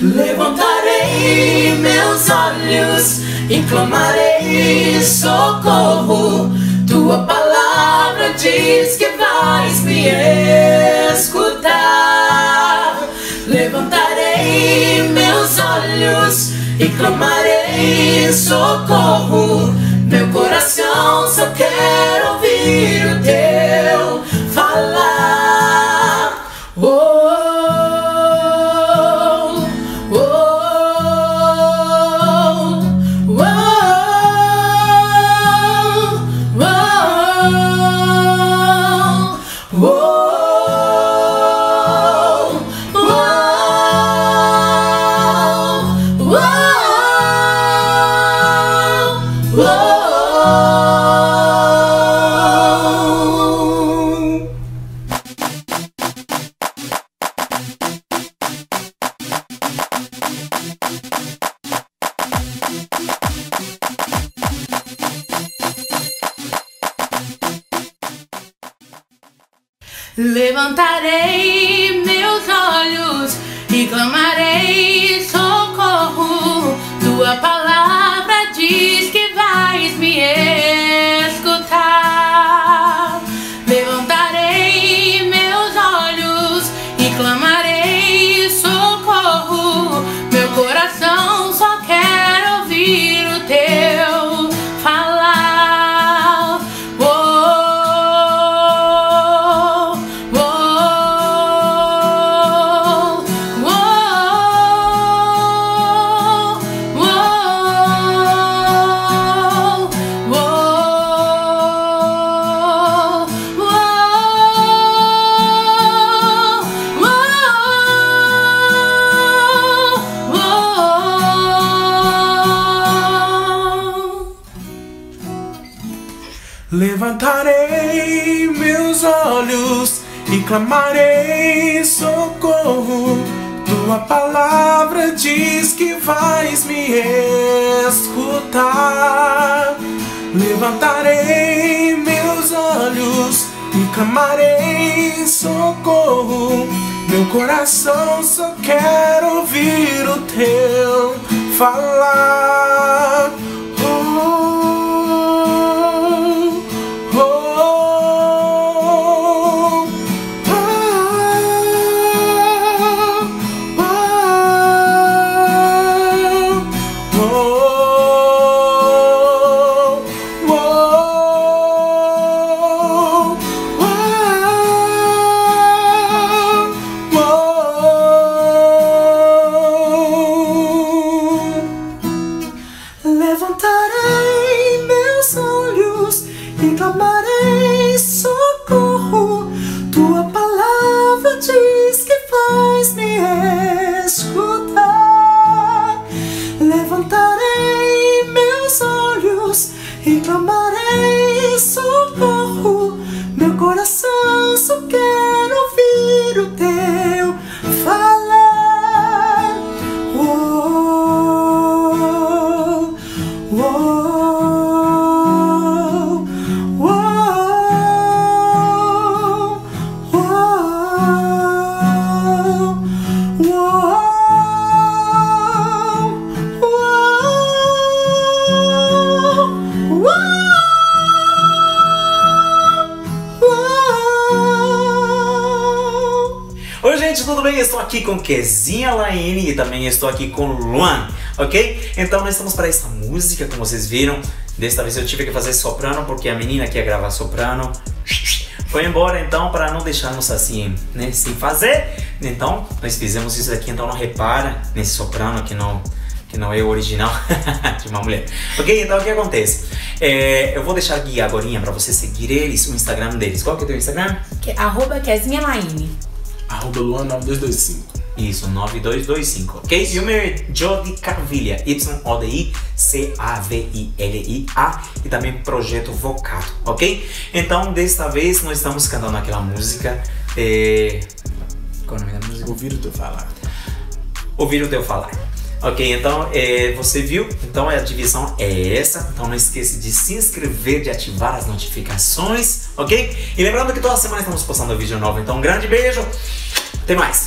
Levantarei meus olhos e clamarei socorro. Tua palavra diz que vais me escutar. Levantarei meus olhos e clamarei socorro. Meu coração só quer ouvir o teu falar. Levantarei meus olhos e clamarei socorro. Tua palavra diz que vais me escutar. Levantarei meus olhos e clamarei socorro. Meu coração só quer ouvir o teu falar. Levantarei meus olhos e clamarei socorro. Tua palavra diz que vais me escutar. Levantarei meus olhos e clamarei socorro. Meu coração só quer ouvir o teu falar. Estou aqui com Quezinha Laine e também estou aqui com Luan, ok? Então nós estamos para essa música, como vocês viram. Desta vez eu tive que fazer soprano porque a menina que ia gravar soprano foi embora, então para não deixarmos assim, né, sem fazer. Então nós fizemos isso aqui, então não repara nesse soprano que não é o original de uma mulher. Ok, então o que acontece? Eu vou deixar aqui agorinha para você seguir eles, o Instagram deles. Qual que é o teu Instagram? Arroba Quezinha Laine. Arroba Luan 9225. Isso, 9225, ok? Jumir Jodi Cavilia, YODICAVILIA, e também Projeto Vocato, ok? Então, desta vez, nós estamos cantando aquela música. Qual é o nome da música? Ouvir o Teu Falar. Ouvir o Teu Falar. Ok, então você viu? Então a divisão é essa. Então não esqueça de se inscrever, de ativar as notificações, ok? E lembrando que toda semana estamos postando vídeo novo. Então um grande beijo, até mais!